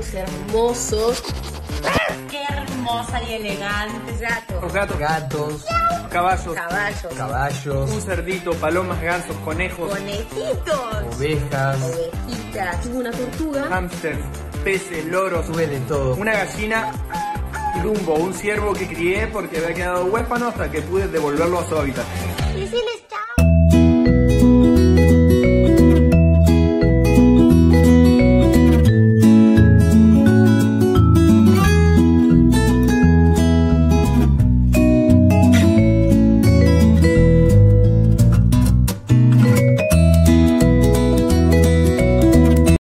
gatos hermosos. ¡Qué hermosa y elegante gato! Los gatos, gatos, caballos, caballos, un cerdito, palomas, gansos, conejos, conejitos, ovejas, ovejitas, una tortuga, hámsters, peces, loros, sube de todo, una gallina, rumbo, un ciervo que crié porque había quedado huérfano hasta que pude devolverlo a su hábitat.